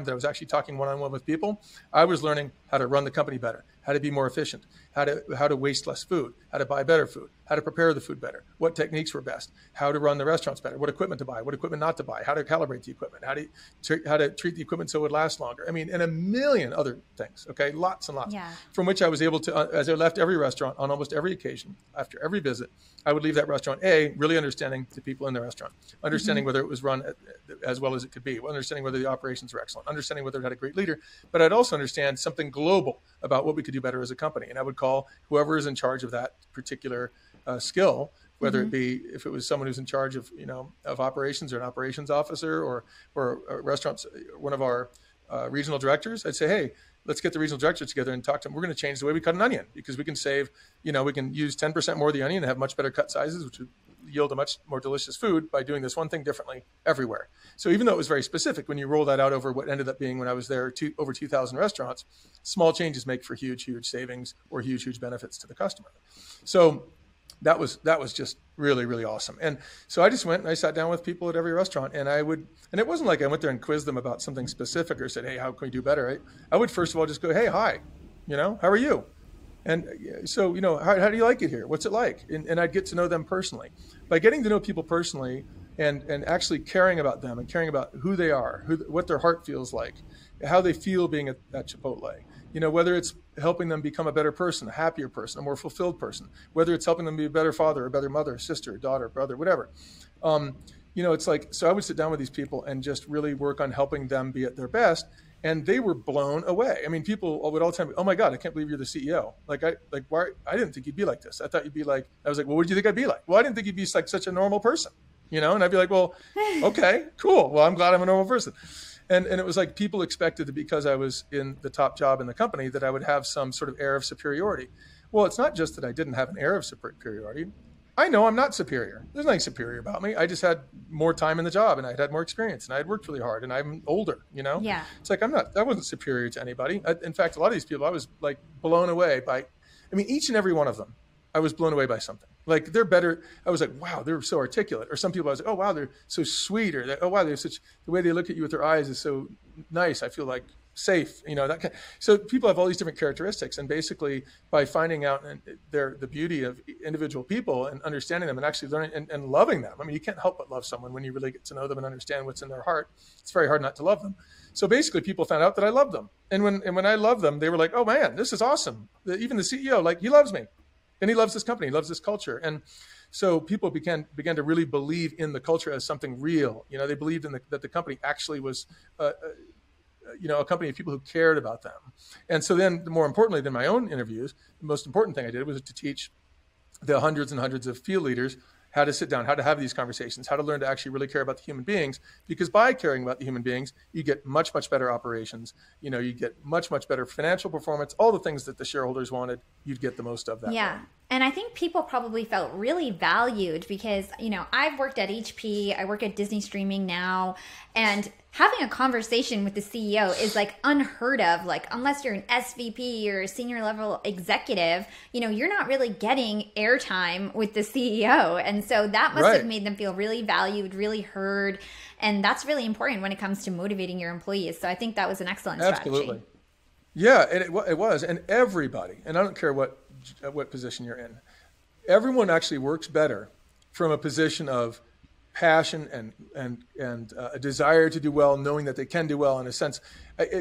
that I was actually talking one-on-one with people, I was learning how to run the company better, how to be more efficient, how to waste less food, how to buy better food, how to prepare the food better, what techniques were best, how to run the restaurants better, what equipment to buy, what equipment not to buy, how to calibrate the equipment, how to treat the equipment so it would last longer. I mean, and a million other things, okay? Lots and lots. Yeah. From which I was able to, as I left every restaurant on almost every occasion, after every visit, I would leave that restaurant, A, really understanding the people in the restaurant, understanding whether it was run as well as it could be, understanding whether the operations were excellent, understanding whether it had a great leader, but I'd also understand something global about what we could do better as a company. And I would call whoever is in charge of that particular skill, whether it be, if it was someone who's in charge of, you know, of operations or an operations officer or a restaurant, one of our regional directors, I'd say, hey, let's get the regional directors together and talk to them. We're going to change the way we cut an onion because we can save, you know, we can use 10% more of the onion and have much better cut sizes, which would yield a much more delicious food by doing this one thing differently everywhere. So even though it was very specific, when you roll that out over what ended up being, when I was there, over 2,000 restaurants, small changes make for huge, huge savings or huge, huge benefits to the customer. So that was just really, really awesome. And so I just went and I sat down with people at every restaurant, and and it wasn't like I went there and quizzed them about something specific or said, hey, how can we do better? I would first of all just go, hey, hi, you know, how are you? And so, you know, how do you like it here? What's it like? And I'd get to know them personally. By getting to know people personally and actually caring about them and caring about who they are, what their heart feels like, how they feel being at Chipotle, you know, whether it's helping them become a better person, a happier person, a more fulfilled person, whether it's helping them be a better father, a better mother, sister, daughter, brother, whatever. You know, it's like, so I would sit down with these people and just really work on helping them be at their best. And they were blown away. I mean, people would all the time, oh my God, I can't believe you're the CEO. Why? I didn't think you'd be like this. I thought you'd be like, I was like, well, what do you think I'd be like? Well, I didn't think you'd be like such a normal person, you know? And I'd be like, well, okay, cool. Well, I'm glad I'm a normal person. And it was like people expected that because I was in the top job in the company that I would have some sort of air of superiority. Well, it's not just that I didn't have an air of superiority. I know I'm not superior. There's nothing superior about me. I just had more time in the job, and I'd had more experience, and I had worked really hard, and I'm older, you know? Yeah. It's like, I wasn't superior to anybody. In fact, a lot of these people, I was like blown away by, I mean, each and every one of them, I was blown away by something. Like they're better. I was like, wow, they're so articulate. Or some people I was like, oh, wow, they're so sweet. Or oh, wow, the way they look at you with their eyes is so nice. I feel like safe, you know, that kind of, so people have all these different characteristics, and basically by finding out the beauty of individual people and understanding them and actually learning and loving them. I mean, you can't help but love someone when you really get to know them and understand what's in their heart. It's very hard not to love them. So basically people found out that I loved them. And when I loved them, they were like, oh man, this is awesome. Even the CEO, like he loves me and he loves this company, he loves this culture. And so people began to really believe in the culture as something real. You know, they believed in that the company actually was, you know, a company of people who cared about them. And so then more importantly than my own interviews, the most important thing I did was to teach the hundreds and hundreds of field leaders how to sit down, how to have these conversations, how to learn to actually really care about the human beings, because by caring about the human beings, you get much, much better operations. You know, you get much, much better financial performance, all the things that the shareholders wanted, you'd get the most of that. Yeah. Way. And I think people probably felt really valued because, you know, I've worked at HP, I work at Disney Streaming now, and having a conversation with the CEO is like unheard of. Like unless you're an SVP or a senior level executive, you know, you're not really getting airtime with the CEO. And so that must have made them feel really valued, really heard. And that's really important when it comes to motivating your employees. So I think that was an excellent strategy. Yeah, it was. And everybody, and I don't care what position you're in, everyone actually works better from a position of passion and a desire to do well, knowing that they can do well in a sense,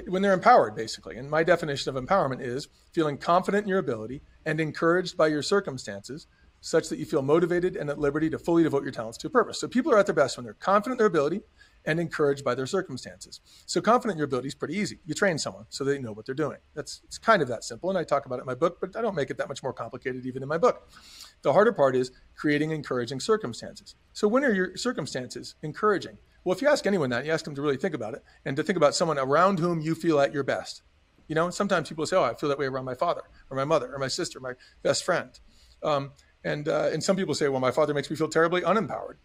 when they're empowered, basically. And my definition of empowerment is feeling confident in your ability and encouraged by your circumstances, such that you feel motivated and at liberty to fully devote your talents to a purpose. So people are at their best when they're confident in their ability and encouraged by their circumstances. So confident in your ability is pretty easy. You train someone so they know what they're doing. It's kind of that simple. And I talk about it in my book, but I don't make it that much more complicated even in my book. The harder part is creating encouraging circumstances. So when are your circumstances encouraging? Well, if you ask anyone that, you ask them to really think about it and to think about someone around whom you feel at your best. You know, sometimes people say, oh, I feel that way around my father or my mother or my sister, my best friend. And some people say, well, my father makes me feel terribly unempowered.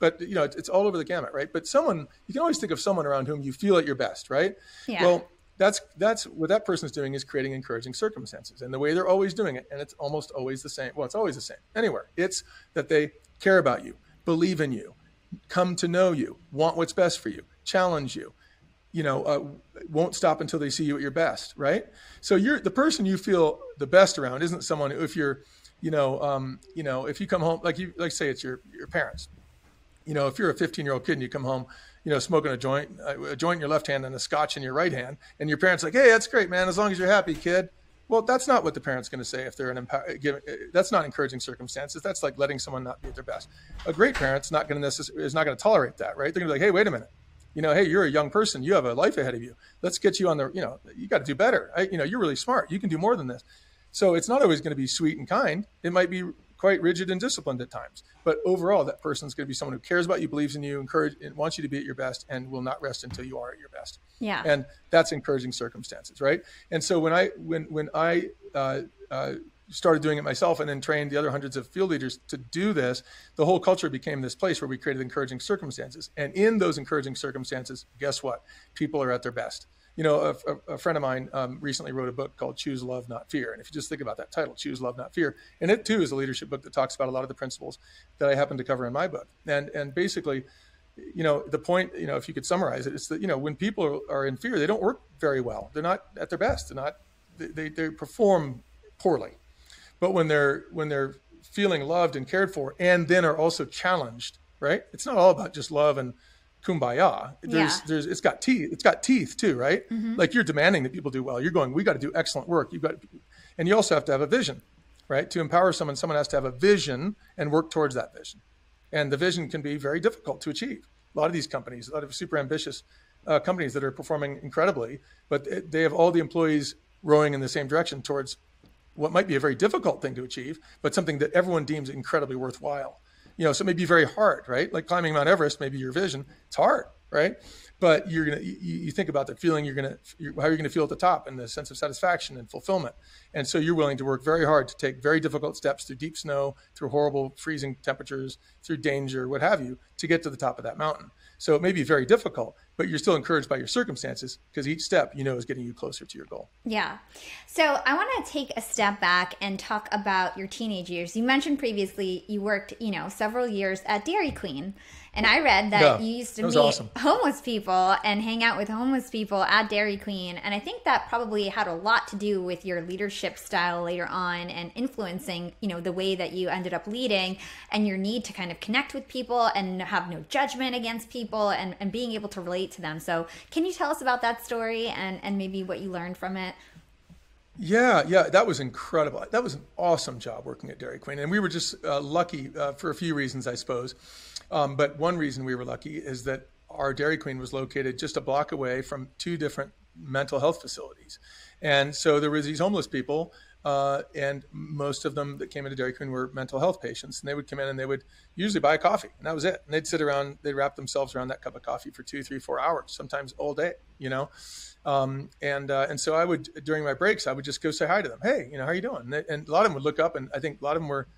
But, you know, it's all over the gamut, right? But someone, you can always think of someone around whom you feel at your best, right? Yeah. Well, that's what that person is doing, is creating encouraging circumstances. And the way they're always doing it, and it's almost always the same. Well, it's always the same. Anywhere. It's that they care about you, believe in you, come to know you, want what's best for you, challenge you, you know, won't stop until they see you at your best, right? So you're the person you feel the best around isn't someone who, if you're, you know, if you come home, like say it's your parents, you know, if you're a 15-year-old kid and you come home, you know, smoking a joint in your left hand and a scotch in your right hand, and your parents are like, hey, that's great, man, as long as you're happy, kid. Well, that's not what the parent's going to say if they're that's not encouraging circumstances. That's like letting someone not be at their best. A great parent's not going to tolerate that, right? They're going to be like, hey, wait a minute. You know, hey, you're a young person. You have a life ahead of you. Let's get you on the, you know, you got to do better. You know, you're really smart. You can do more than this. So it's not always going to be sweet and kind. It might be quite rigid and disciplined at times. But overall, that person's going to be someone who cares about you, believes in you, and wants you to be at your best, and will not rest until you are at your best. Yeah. And that's encouraging circumstances, right? And so when I started doing it myself and then trained the other hundreds of field leaders to do this, the whole culture became this place where we created encouraging circumstances. And in those encouraging circumstances, guess what? People are at their best. You know, a friend of mine recently wrote a book called Choose Love, Not Fear. And if you just think about that title, Choose Love, Not Fear. And it, too, is a leadership book that talks about a lot of the principles that I happen to cover in my book. And basically, you know, the point, you know, if you could summarize it, it's that, you know, when people are in fear, they don't work very well. They're not at their best. They're not, they perform poorly. But when they're feeling loved and cared for, and then are also challenged, right? It's not all about just love and kumbaya. It's got teeth too, right? Mm-hmm. Like you're demanding that people do well. You're going, we got to do excellent work. And you also have to have a vision, right? To empower someone, someone has to have a vision and work towards that vision. And the vision can be very difficult to achieve. A lot of these companies, a lot of super ambitious companies that are performing incredibly, but they have all the employees rowing in the same direction towards what might be a very difficult thing to achieve, but something that everyone deems incredibly worthwhile. You know, so it may be very hard, right? Like climbing Mount Everest, maybe your vision, it's hard, right? But you're going to, you think about the feeling how you're going to feel at the top and the sense of satisfaction and fulfillment. And so you're willing to work very hard to take very difficult steps through deep snow, through horrible freezing temperatures, through danger, what have you, to get to the top of that mountain. So it may be very difficult, but you're still encouraged by your circumstances because each step, you know, is getting you closer to your goal. Yeah. So I want to take a step back and talk about your teenage years. You mentioned previously you worked, you know, several years at Dairy Queen. And I read that you used to meet homeless people and hang out with homeless people at Dairy Queen. And I think that probably had a lot to do with your leadership style later on and influencing, you know, the way that you ended up leading and your need to kind of connect with people and have no judgment against people and being able to relate to them. So can you tell us about that story and maybe what you learned from it? Yeah, that was incredible. That was an awesome job working at Dairy Queen. And we were just lucky for a few reasons, I suppose. But one reason we were lucky is that our Dairy Queen was located just a block away from two different mental health facilities. And so there were these homeless people, and most of them that came into Dairy Queen were mental health patients. And they would come in and they would usually buy a coffee, and that was it. And they'd sit around, they'd wrap themselves around that cup of coffee for 2, 3, 4 hours, sometimes all day, you know? And so I would, during my breaks, I would just go say hi to them. Hey, you know, how are you doing? And a lot of them would look up, and I think a lot of them were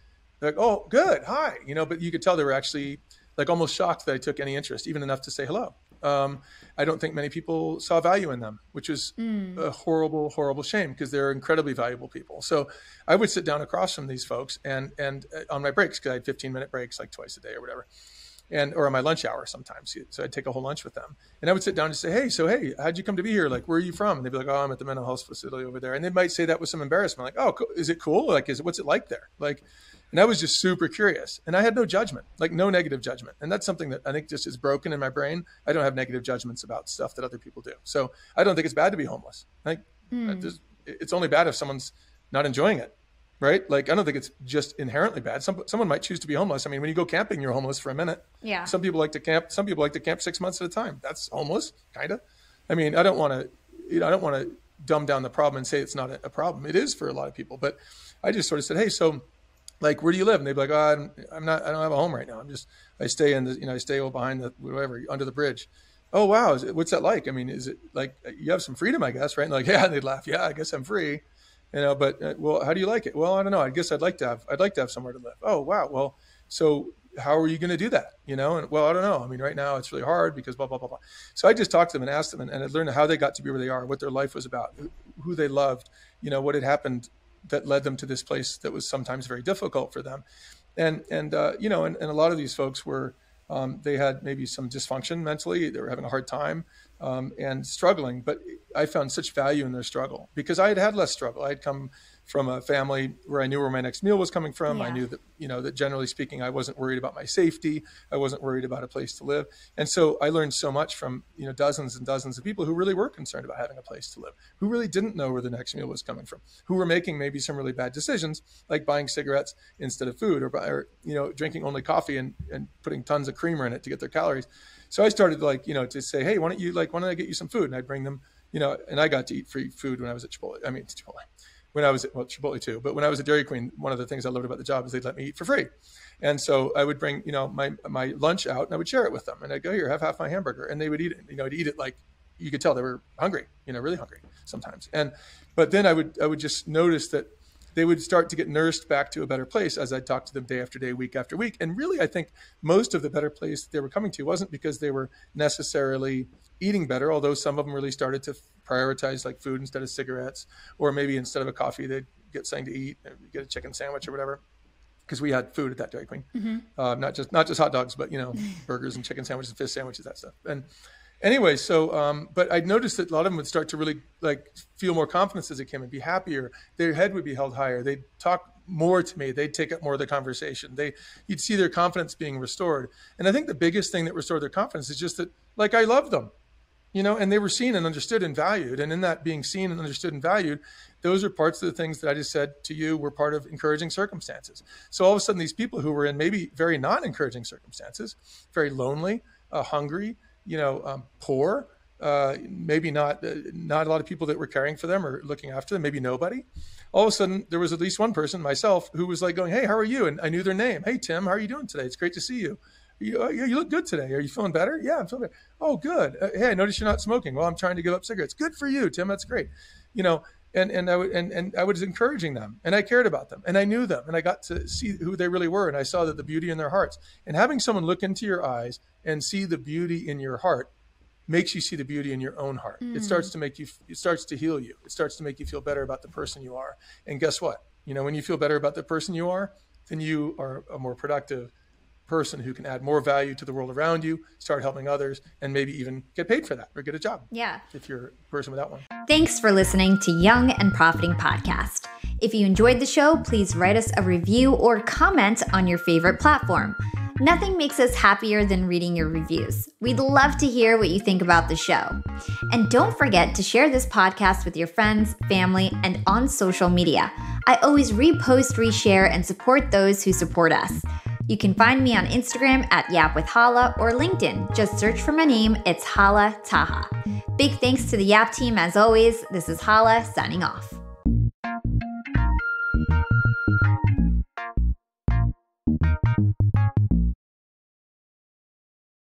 like, oh, good, hi, you know, but you could tell they were actually like almost shocked that I took any interest, even enough to say hello. I don't think many people saw value in them, which was a horrible, horrible shame because they're incredibly valuable people. So I would sit down across from these folks and on my breaks, because I had 15-minute breaks like twice a day or whatever. Or on my lunch hour sometimes. So I'd take a whole lunch with them. And I would sit down and say, hey, how'd you come to be here? Like, where are you from? And they'd be like, oh, I'm at the mental health facility over there. And they might say that with some embarrassment. Like, oh, is it cool? Like, what's it like there? Like, and I was just super curious, and I had no judgment, like no negative judgment. And that's something that I think just is broken in my brain. I don't have negative judgments about stuff that other people do. So I don't think it's bad to be homeless. It's only bad if someone's not enjoying it. right? Like, I don't think it's just inherently bad. Someone might choose to be homeless. I mean, when you go camping, you're homeless for a minute. Yeah. Some people like to camp. Some people like to camp 6 months at a time. That's homeless, kind of. I mean, I don't want to, you know, I don't want to dumb down the problem and say it's not a problem. It is for a lot of people. But I just sort of said, hey, so like, where do you live? And they'd be like, oh, I don't have a home right now. I stay in the, you know, I stay behind the, whatever, under the bridge. Oh, wow. What's that like? I mean, is it like, you have some freedom, I guess, right? And like, yeah, and they'd laugh. Yeah, I guess I'm free. You know, but well, how do you like it? Well, I don't know. I guess I'd like to have somewhere to live. Oh, wow. Well, so how are you going to do that? You know, and well, I don't know. I mean, right now it's really hard because blah, blah, blah, blah. So I just talked to them and asked them, and I learned how they got to be where they are, what their life was about, who they loved, you know, what had happened that led them to this place that was sometimes very difficult for them. And you know, and a lot of these folks were, they had maybe some dysfunction mentally. They were having a hard time and struggling, but I found such value in their struggle because I had had less struggle. I had come from a family where I knew where my next meal was coming from. Yeah. I knew that, you know, that generally speaking, I wasn't worried about my safety. I wasn't worried about a place to live. And so I learned so much from, you know, dozens and dozens of people who really were concerned about having a place to live, who really didn't know where the next meal was coming from, who were making maybe some really bad decisions, like buying cigarettes instead of food or you know, drinking only coffee and putting tons of creamer in it to get their calories. So I started like, you know, to say, hey, why don't I get you some food? And I'd bring them, you know, and I got to eat free food when I was at Chipotle. I mean, Chipotle too, but when I was at Dairy Queen, one of the things I loved about the job is they'd let me eat for free. And so I would bring, you know, my lunch out and I would share it with them. And I'd go, here, have half my hamburger. And they would eat it, you know, I'd eat it like you could tell they were hungry, you know, really hungry sometimes. But then I would just notice that they would start to get nursed back to a better place as I talked to them day after day, week after week. And really, I think most of the better place that they were coming to wasn't because they were necessarily eating better, although some of them really started to prioritize like food instead of cigarettes, or maybe instead of a coffee, they'd get something to eat, get a chicken sandwich or whatever. Because we had food at that Dairy Queen, mm-hmm. Not just hot dogs, but you know, burgers and chicken sandwiches and fish sandwiches, that stuff. And anyway, so, but I'd noticed that a lot of them would start to really like feel more confidence as they came and be happier. Their head would be held higher. They'd talk more to me. They'd take up more of the conversation. You'd see their confidence being restored. And I think the biggest thing that restored their confidence is just that, like, I love them, you know, and they were seen and understood and valued. And in that being seen and understood and valued, those are parts of the things that I just said to you were part of encouraging circumstances. So all of a sudden, these people who were in maybe very non-encouraging circumstances, very lonely, hungry, you know, poor, maybe not a lot of people that were caring for them or looking after them, maybe nobody. All of a sudden, there was at least one person, myself, who was like going, hey, how are you? And I knew their name. Hey, Tim, how are you doing today? It's great to see you. You look good today. Are you feeling better? Yeah, I'm feeling better. Oh, good. Hey, I noticed you're not smoking. Well, I'm trying to give up cigarettes. Good for you, Tim. That's great. You know, and I was encouraging them, and I cared about them, and I knew them, and I got to see who they really were, and I saw that the beauty in their hearts. And having someone look into your eyes and see the beauty in your heart makes you see the beauty in your own heart. Mm. It starts to heal you. It starts to make you feel better about the person you are. And guess what? You know, when you feel better about the person you are, then you are a more productive person who can add more value to the world around you, start helping others, and maybe even get paid for that or get a job. Yeah. If you're a person without one. Thanks for listening to Young and Profiting Podcast. If you enjoyed the show, please write us a review or comment on your favorite platform. Nothing makes us happier than reading your reviews. We'd love to hear what you think about the show. And don't forget to share this podcast with your friends, family, and on social media. I always repost, reshare, and support those who support us. You can find me on Instagram at yapwithhala or LinkedIn. Just search for my name. It's Hala Taha. Big thanks to the Yap team as always. This is Hala signing off.